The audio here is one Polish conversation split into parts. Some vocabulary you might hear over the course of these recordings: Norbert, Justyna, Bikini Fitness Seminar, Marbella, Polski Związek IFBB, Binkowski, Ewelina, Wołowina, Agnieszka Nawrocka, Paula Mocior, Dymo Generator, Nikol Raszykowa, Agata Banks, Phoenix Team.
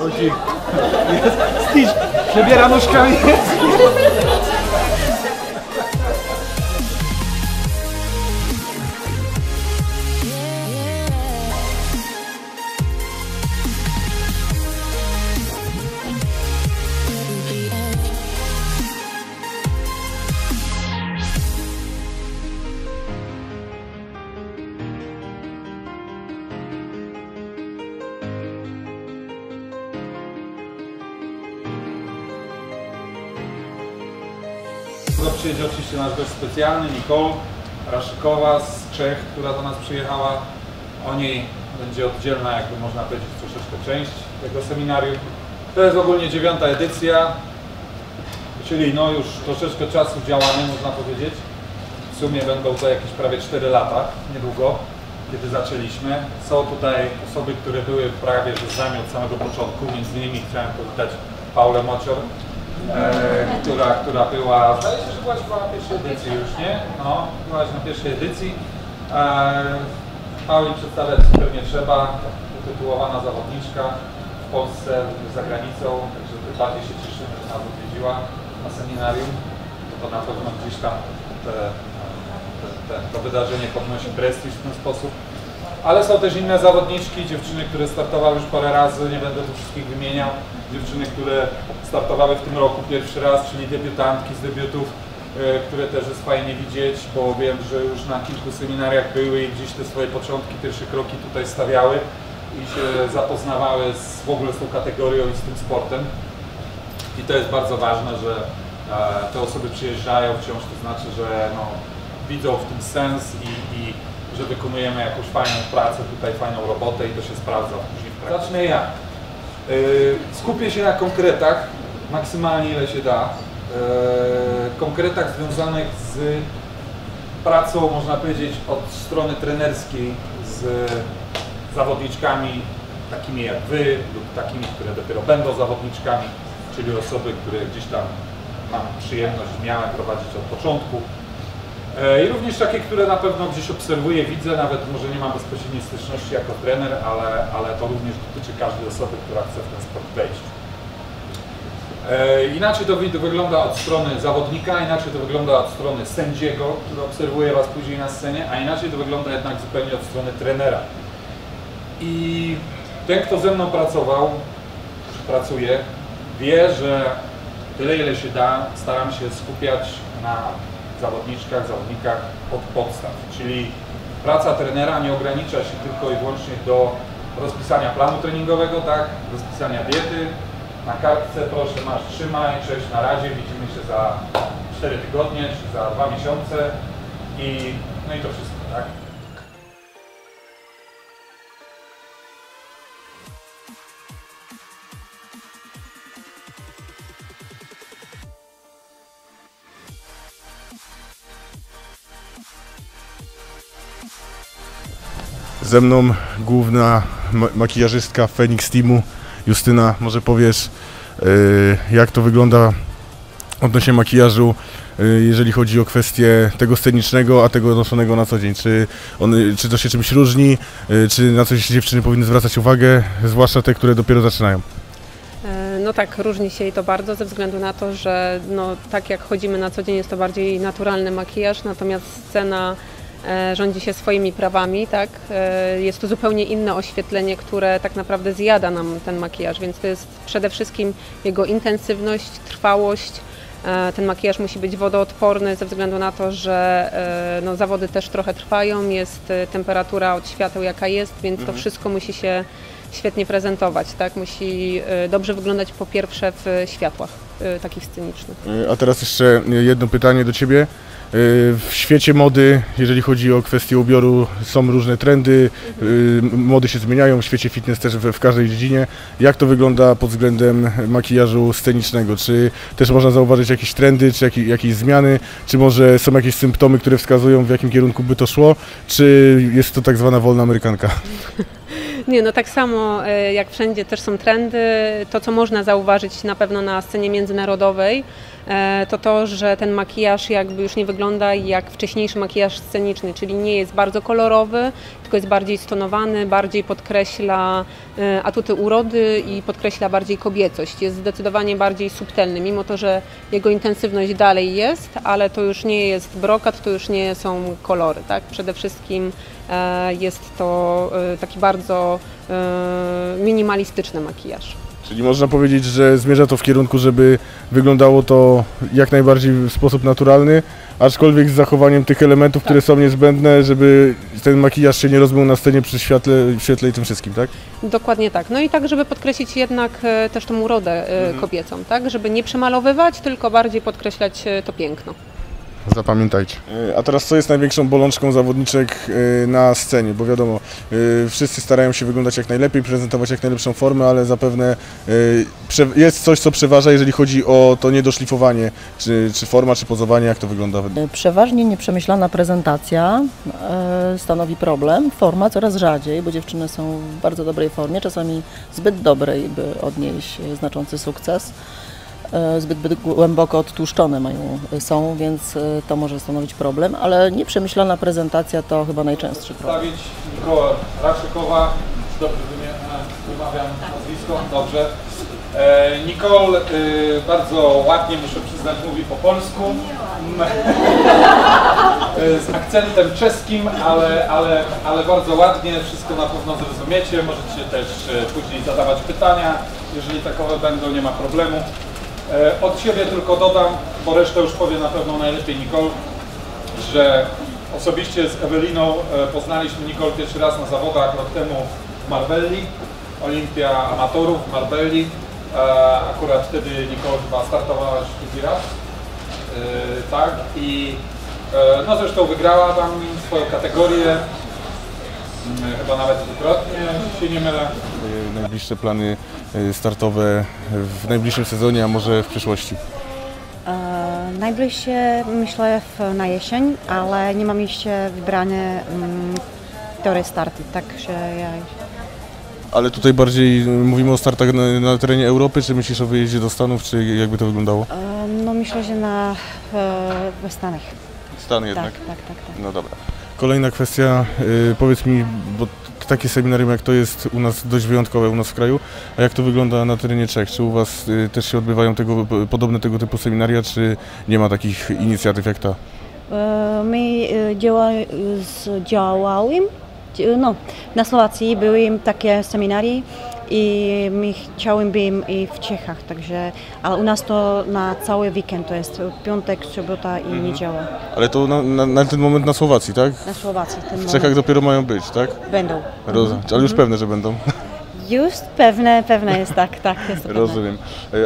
Chodzi. Stitch przebiera nóżkami. Przyjedzie oczywiście nasz gość specjalny, Nikol Raszykowa z Czech, która do nas przyjechała. O niej będzie oddzielna, jakby można powiedzieć, troszeczkę część tego seminarium. To jest ogólnie 9. edycja, czyli no już troszeczkę czasu działamy, można powiedzieć. W sumie będą to jakieś prawie 4 lata, niedługo, kiedy zaczęliśmy. Są tutaj osoby, które były prawie z nami od samego początku, między innymi chciałem powitać Paulę Mocior. Która była, zdaje się, że byłaś na pierwszej edycji już, nie? No, byłaś na pierwszej edycji. Pauli przedstawiać zupełnie trzeba, utytułowana zawodniczka w Polsce, za granicą, także tym bardziej się cieszymy, że nas odwiedziła na seminarium. To na pewno gdzieś tam to wydarzenie podnosi prestiż w ten sposób. Ale są też inne zawodniczki, dziewczyny, które startowały już parę razy, nie będę tu wszystkich wymieniał. Dziewczyny, które startowały w tym roku pierwszy raz, czyli debiutantki z debiutów, które też jest fajnie widzieć, bo wiem, że już na kilku seminariach były i gdzieś te swoje początki, pierwsze kroki tutaj stawiały i się zapoznawały w ogóle z tą kategorią i z tym sportem. I to jest bardzo ważne, że te osoby przyjeżdżają wciąż, to znaczy, że no, widzą w tym sens i że wykonujemy jakąś fajną pracę, tutaj fajną robotę i to się sprawdza później w praktyce. Zacznę ja. Skupię się na konkretach, maksymalnie ile się da. Konkretach związanych z pracą, można powiedzieć, od strony trenerskiej z zawodniczkami takimi jak Wy lub takimi, które dopiero będą zawodniczkami, czyli osoby, które gdzieś tam mam przyjemność, miałem prowadzić od początku. I również takie, które na pewno gdzieś obserwuję, widzę, nawet może nie mam bezpośredniej styczności jako trener, ale to również dotyczy każdej osoby, która chce w ten sport wejść. Inaczej to wygląda od strony zawodnika, inaczej to wygląda od strony sędziego, który obserwuje Was później na scenie, a inaczej to wygląda jednak zupełnie od strony trenera. I ten, kto ze mną pracował, czy pracuje, wie, że tyle ile się da, staram się skupiać na zawodniczkach, zawodnikach od podstaw. Czyli praca trenera nie ogranicza się tylko i wyłącznie do rozpisania planu treningowego, tak? Rozpisania diety, na kartce proszę, masz, trzymaj, cześć, na razie, widzimy się za 4 tygodnie, czy za 2 miesiące i no i to wszystko, tak? Ze mną główna makijażystka Phoenix Teamu, Justyna. Może powiesz, jak to wygląda odnośnie makijażu, jeżeli chodzi o kwestię tego scenicznego, a tego noszonego na co dzień. Czy to się czymś różni, czy na coś dziewczyny powinny zwracać uwagę, zwłaszcza te, które dopiero zaczynają? No tak, różni się i to bardzo ze względu na to, że no, tak jak chodzimy na co dzień, jest to bardziej naturalny makijaż, natomiast scena rządzi się swoimi prawami, tak? Jest to zupełnie inne oświetlenie, które tak naprawdę zjada nam ten makijaż, więc to jest przede wszystkim jego intensywność, trwałość. Ten makijaż musi być wodoodporny ze względu na to, że no, zawody też trochę trwają, jest temperatura od świateł jaka jest, więc to wszystko musi się świetnie prezentować, tak? Musi dobrze wyglądać po pierwsze w światłach takich scenicznych. A teraz jeszcze jedno pytanie do Ciebie. W świecie mody, jeżeli chodzi o kwestię ubioru, są różne trendy, mody się zmieniają, w świecie fitness też w każdej dziedzinie. Jak to wygląda pod względem makijażu scenicznego? Czy też można zauważyć jakieś trendy, czy jakieś zmiany? Czy może są jakieś symptomy, które wskazują, w jakim kierunku by to szło? Czy jest to tak zwana wolna amerykanka? Nie, no tak samo jak wszędzie też są trendy. To, co można zauważyć na pewno na scenie międzynarodowej, to to, że ten makijaż jakby już nie wygląda jak wcześniejszy makijaż sceniczny, czyli nie jest bardzo kolorowy, tylko jest bardziej stonowany, bardziej podkreśla atuty urody i podkreśla bardziej kobiecość. Jest zdecydowanie bardziej subtelny, mimo to, że jego intensywność dalej jest, ale to już nie jest brokat, to już nie są kolory, tak? Przede wszystkim jest to taki bardzo minimalistyczny makijaż. Czyli można powiedzieć, że zmierza to w kierunku, żeby wyglądało to jak najbardziej w sposób naturalny, aczkolwiek z zachowaniem tych elementów, które są niezbędne, żeby ten makijaż się nie rozmył na scenie przy świetle i tym wszystkim, tak? Dokładnie tak. No i tak, żeby podkreślić jednak też tą urodę kobiecą, tak? Żeby nie przemalowywać, tylko bardziej podkreślać to piękno. Zapamiętajcie. A teraz co jest największą bolączką zawodniczek na scenie? Bo wiadomo, wszyscy starają się wyglądać jak najlepiej, prezentować jak najlepszą formę, ale zapewne jest coś, co przeważa, jeżeli chodzi o to niedoszlifowanie, czy forma, czy pozowanie, jak to wygląda? Przeważnie nieprzemyślana prezentacja stanowi problem. Forma coraz rzadziej, bo dziewczyny są w bardzo dobrej formie, czasami zbyt dobrej, by odnieść znaczący sukces. Zbyt głęboko odtłuszczone są, więc to może stanowić problem, ale nieprzemyślana prezentacja to chyba najczęstszy problem. Przedstawić Nikol Raszykowa, dobrze wymawiam nazwisko, dobrze. Nikol bardzo ładnie, muszę przyznać, mówi po polsku, z akcentem czeskim, ale bardzo ładnie, wszystko na pewno zrozumiecie, możecie też później zadawać pytania, jeżeli takowe będą, nie ma problemu. Od siebie tylko dodam, bo resztę już powie na pewno najlepiej Nikol, że osobiście z Eweliną poznaliśmy Nikol pierwszy raz na zawodach rok temu w Marbelli, Olimpia Amatorów w Marbelli. Akurat wtedy Nikol chyba startowałaś drugi raz, tak, i no zresztą wygrała tam swoją kategorię, chyba nawet dwukrotnie, się nie mylę. Najbliższe plany startowe w najbliższym sezonie, a może w przyszłości? Najbliższe myślę na jesień, ale nie mam jeszcze wybrane tory starty, także ja... Ale tutaj bardziej mówimy o startach na terenie Europy, czy myślisz o wyjeździe do Stanów, czy jakby to wyglądało? No myślę, że we Stanach. Stany jednak? Tak. No dobra. Kolejna kwestia, powiedz mi, bo takie seminarium jak to jest u nas dość wyjątkowe, u nas w kraju, a jak to wygląda na terenie Czech? Czy u Was też się odbywają podobne tego typu seminaria, czy nie ma takich inicjatyw jak ta? My działaliśmy, no, na Słowacji były takie seminaria i my chcielibyśmy i w Czechach, także, ale u nas to na cały weekend, to jest piątek, sobota i niedziela. Ale to na ten moment na Słowacji, tak? Na Słowacji. W Czechach dopiero mają być, tak? Będą. Ale już pewne, że będą. Już pewne jest, tak jest. Rozumiem.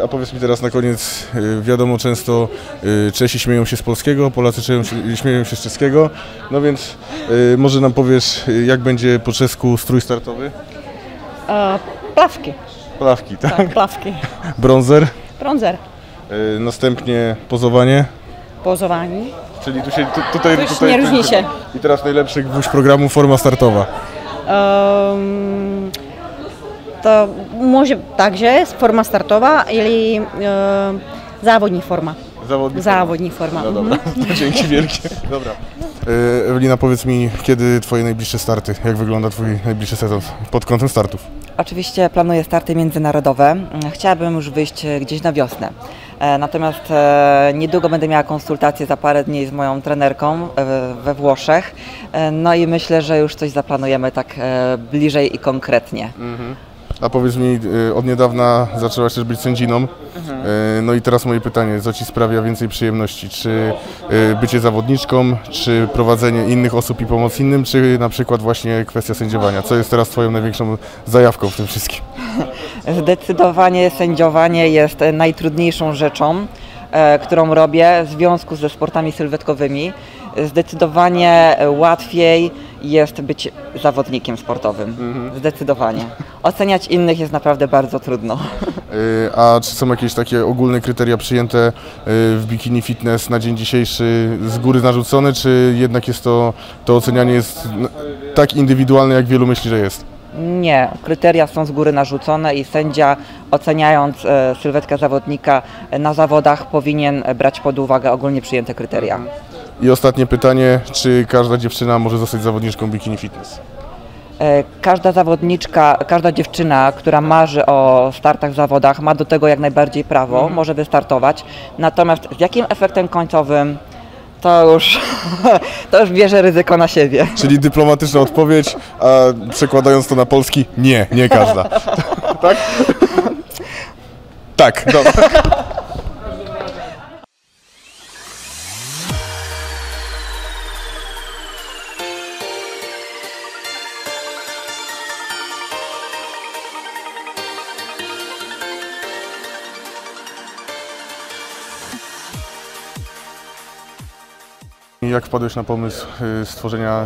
A powiedz mi teraz na koniec, wiadomo często Czesi śmieją się z polskiego, Polacy śmieją się z czeskiego, no więc może nam powiesz, jak będzie po czesku strój startowy? Plavky. Plavky, tak? Tak, plavky. Bronzer? Bronzer. Następnie pozowanie? Pozowanie. Czyli tu się... Tutaj nie różni się. I teraz najlepszy gwóźdź programu, forma startowa. To może także forma startowa, ili zawodni forma. Zawodni forma. No dobra, to dzięki wielkie. Dobra. Ewelina, powiedz mi, kiedy Twoje najbliższe starty? Jak wygląda Twój najbliższy sezon pod kątem startów? Oczywiście planuję starty międzynarodowe. Chciałabym już wyjść gdzieś na wiosnę. Natomiast niedługo będę miała konsultację za parę dni z moją trenerką we Włoszech. No i myślę, że już coś zaplanujemy tak bliżej i konkretnie. A powiedz mi, od niedawna zaczęłaś też być sędziną, no i teraz moje pytanie, co Ci sprawia więcej przyjemności? Czy bycie zawodniczką, czy prowadzenie innych osób i pomoc innym, czy na przykład właśnie kwestia sędziowania? Co jest teraz Twoją największą zajawką w tym wszystkim? Zdecydowanie sędziowanie jest najtrudniejszą rzeczą, którą robię w związku ze sportami sylwetkowymi. Zdecydowanie łatwiej jest być zawodnikiem sportowym. Zdecydowanie. Oceniać innych jest naprawdę bardzo trudno. A czy są jakieś takie ogólne kryteria przyjęte w bikini fitness na dzień dzisiejszy z góry narzucone, czy jednak jest to ocenianie jest tak indywidualne, jak wielu myśli, że jest? Nie, kryteria są z góry narzucone i sędzia, oceniając sylwetkę zawodnika na zawodach, powinien brać pod uwagę ogólnie przyjęte kryteria. I ostatnie pytanie, czy każda dziewczyna może zostać zawodniczką bikini fitness? Każda zawodniczka, każda dziewczyna, która marzy o startach w zawodach, ma do tego jak najbardziej prawo, może wystartować. Natomiast z jakim efektem końcowym, to już bierze ryzyko na siebie. Czyli dyplomatyczna odpowiedź, a przekładając to na polski, nie, nie każda. Tak? Tak, dobra. Jak wpadłeś na pomysł stworzenia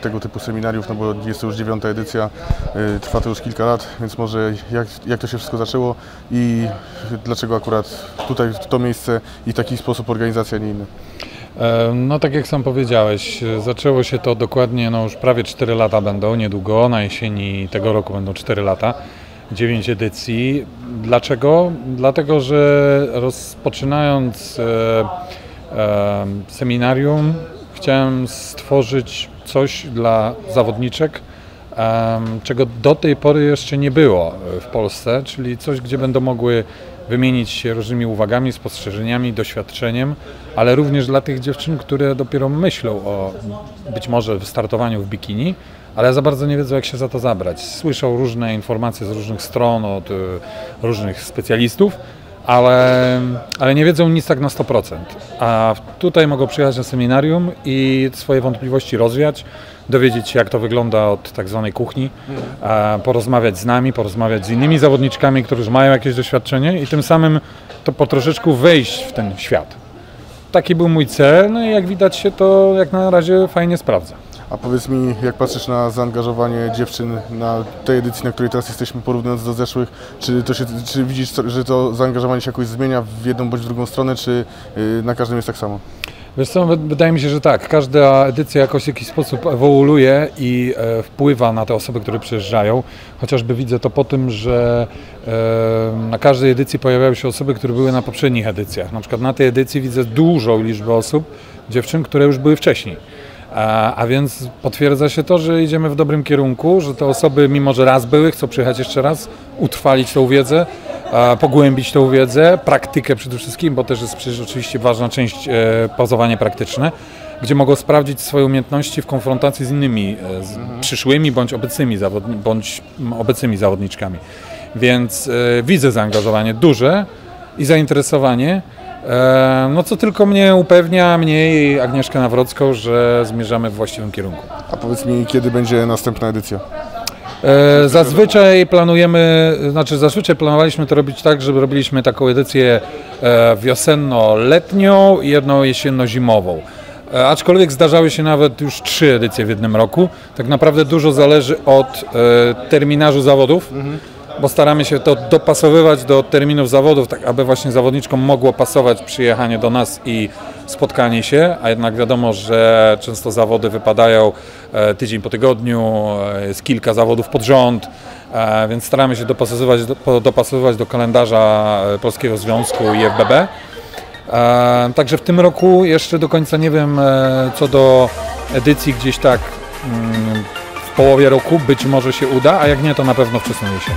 tego typu seminariów, no bo jest to już 9. edycja, trwa to już kilka lat, więc może jak to się wszystko zaczęło i dlaczego akurat tutaj to miejsce i taki sposób organizacji, a nie inny? No tak jak sam powiedziałeś, zaczęło się to dokładnie, no już prawie 4 lata będą, niedługo, na jesieni tego roku będą 4 lata, 9 edycji. Dlaczego? Dlatego, że rozpoczynając seminarium, chciałem stworzyć coś dla zawodniczek, czego do tej pory jeszcze nie było w Polsce, czyli coś, gdzie będą mogły wymienić się różnymi uwagami, spostrzeżeniami, doświadczeniem, ale również dla tych dziewczyn, które dopiero myślą o być może wystartowaniu w bikini, ale za bardzo nie wiedzą, jak się za to zabrać. Słyszą różne informacje z różnych stron, od różnych specjalistów, ale nie wiedzą nic tak na 100%, a tutaj mogą przyjechać na seminarium i swoje wątpliwości rozwiać, dowiedzieć się, jak to wygląda od tak zwanej kuchni, porozmawiać z nami, porozmawiać z innymi zawodniczkami, którzy mają jakieś doświadczenie i tym samym to po troszeczku wejść w ten świat. Taki był mój cel, no i jak widać się to jak na razie fajnie sprawdza. A powiedz mi, jak patrzysz na zaangażowanie dziewczyn na tej edycji, na której teraz jesteśmy, porównując do zeszłych, czy widzisz, że to zaangażowanie się jakoś zmienia w jedną bądź w drugą stronę, czy na każdym jest tak samo? Wiesz co, wydaje mi się, że tak. Każda edycja jakoś w jakiś sposób ewoluuje i wpływa na te osoby, które przyjeżdżają. Chociażby widzę to po tym, że na każdej edycji pojawiają się osoby, które były na poprzednich edycjach. Na przykład na tej edycji widzę dużą liczbę osób, dziewczyn, które już były wcześniej. A więc potwierdza się to, że idziemy w dobrym kierunku, że te osoby, mimo że raz były, chcą przyjechać jeszcze raz, utrwalić tą wiedzę, pogłębić tą wiedzę, praktykę przede wszystkim, bo też jest przecież oczywiście ważna część pozowanie praktyczne, gdzie mogą sprawdzić swoje umiejętności w konfrontacji z innymi, z przyszłymi bądź obecnymi zawodniczkami. Więc widzę zaangażowanie duże i zainteresowanie. No co tylko mnie upewnia, mnie i Agnieszkę Nawrocką, że zmierzamy w właściwym kierunku. A powiedz mi, kiedy będzie następna edycja? Zazwyczaj planowaliśmy to robić tak, że robiliśmy taką edycję wiosenno-letnią i jedną jesienno-zimową. Aczkolwiek zdarzały się nawet już 3 edycje w jednym roku. Tak naprawdę dużo zależy od terminarzu zawodów. Bo staramy się to dopasowywać do terminów zawodów, tak aby właśnie zawodniczkom mogło pasować przyjechanie do nas i spotkanie się, a jednak wiadomo, że często zawody wypadają tydzień po tygodniu, jest kilka zawodów pod rząd, więc staramy się dopasowywać do kalendarza Polskiego Związku IFBB. Także w tym roku jeszcze do końca nie wiem co do edycji gdzieś tak w połowie roku, być może się uda, a jak nie, to na pewno wczesną jesienią.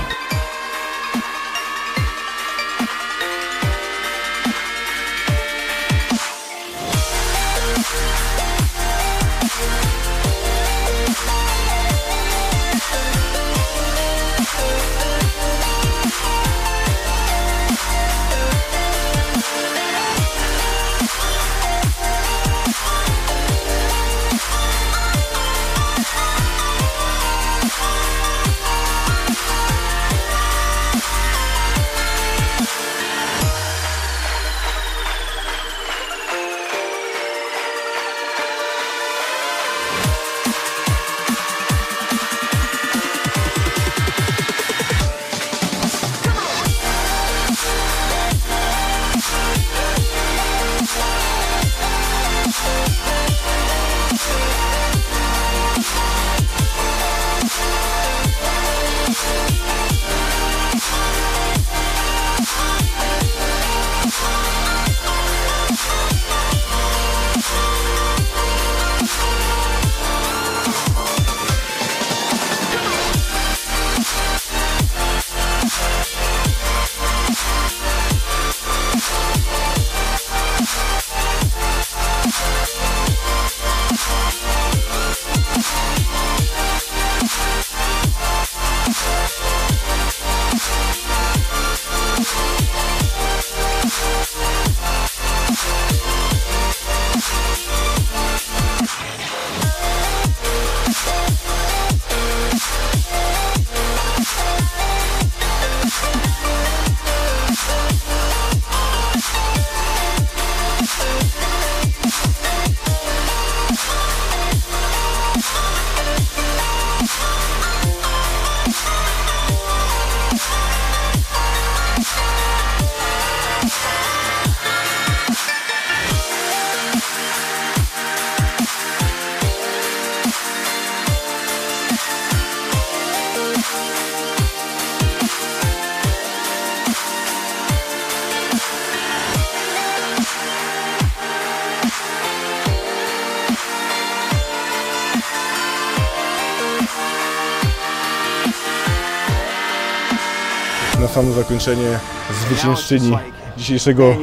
samo zakończenie zwyciężczyni dzisiejszego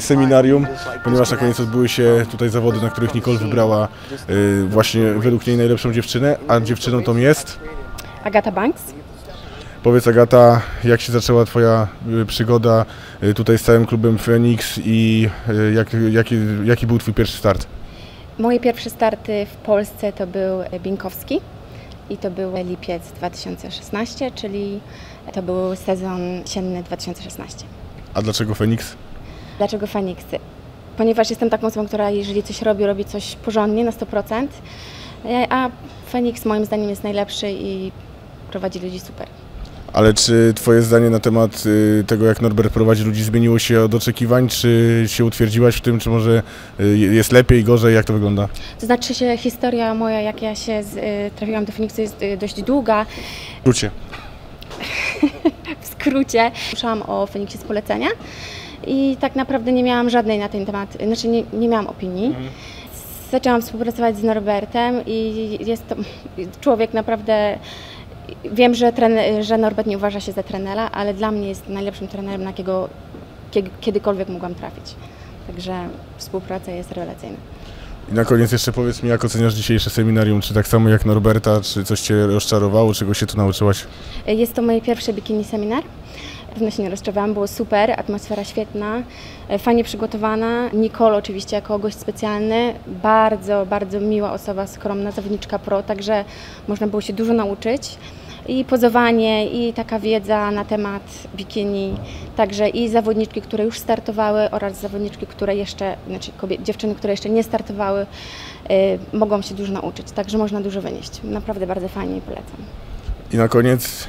seminarium, ponieważ na koniec odbyły się tutaj zawody, na których Nikol wybrała właśnie według niej najlepszą dziewczynę, a dziewczyną tą jest... Agata Banks. Powiedz, Agata, jak się zaczęła Twoja przygoda tutaj z całym klubem Phoenix i jaki był Twój pierwszy start? Moje pierwsze starty w Polsce to był Binkowski i to był lipiec 2016, czyli to był sezon jesienny 2016. A dlaczego Phoenix? Dlaczego Phoenix? Ponieważ jestem taką osobą, która jeżeli coś robi, robi coś porządnie na 100%, a Phoenix moim zdaniem jest najlepszy i prowadzi ludzi super. Ale czy Twoje zdanie na temat tego, jak Norbert prowadzi ludzi, zmieniło się od oczekiwań? Czy się utwierdziłaś w tym, czy może jest lepiej, gorzej? Jak to wygląda? To znaczy, że historia moja, jak ja się trafiłam do Phoenixu, jest dość długa. W skrócie. W skrócie. Słyszałam o Phoenixie z polecenia i tak naprawdę nie miałam żadnej na ten temat, znaczy nie miałam opinii. Zaczęłam współpracować z Norbertem i jest to człowiek naprawdę... Wiem, że Norbert nie uważa się za trenera, ale dla mnie jest najlepszym trenerem, na jakiego kiedykolwiek mogłam trafić. Także współpraca jest rewelacyjna. I na koniec jeszcze powiedz mi, jak oceniasz dzisiejsze seminarium? Czy tak samo jak Norberta, czy coś Cię rozczarowało, czego się tu nauczyłaś? Jest to moje pierwsze bikini seminar. Pewno się nie rozczarowałam, było super, atmosfera świetna, fajnie przygotowana. Nikol oczywiście jako gość specjalny, bardzo, bardzo miła osoba, skromna, zawodniczka pro, także można było się dużo nauczyć. I pozowanie, i taka wiedza na temat bikini, także i zawodniczki, które już startowały oraz zawodniczki, które jeszcze, znaczy dziewczyny, które jeszcze nie startowały, mogą się dużo nauczyć, także można dużo wynieść. Naprawdę bardzo fajnie i polecam. I na koniec,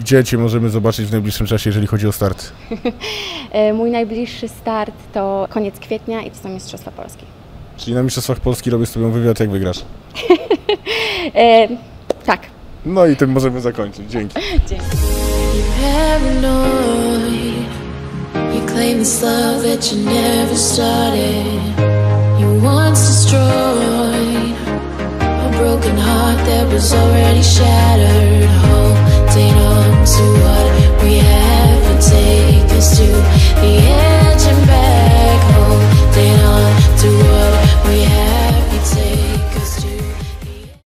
gdzie Cię możemy zobaczyć w najbliższym czasie, jeżeli chodzi o start? Mój najbliższy start to koniec kwietnia i to są Mistrzostwa Polski. Czyli na Mistrzostwach Polski robię z Tobą wywiad, jak wygrasz? Tak. No i tym możemy zakończyć. Dzięki. Dzięki. Broken heart that was already shattered.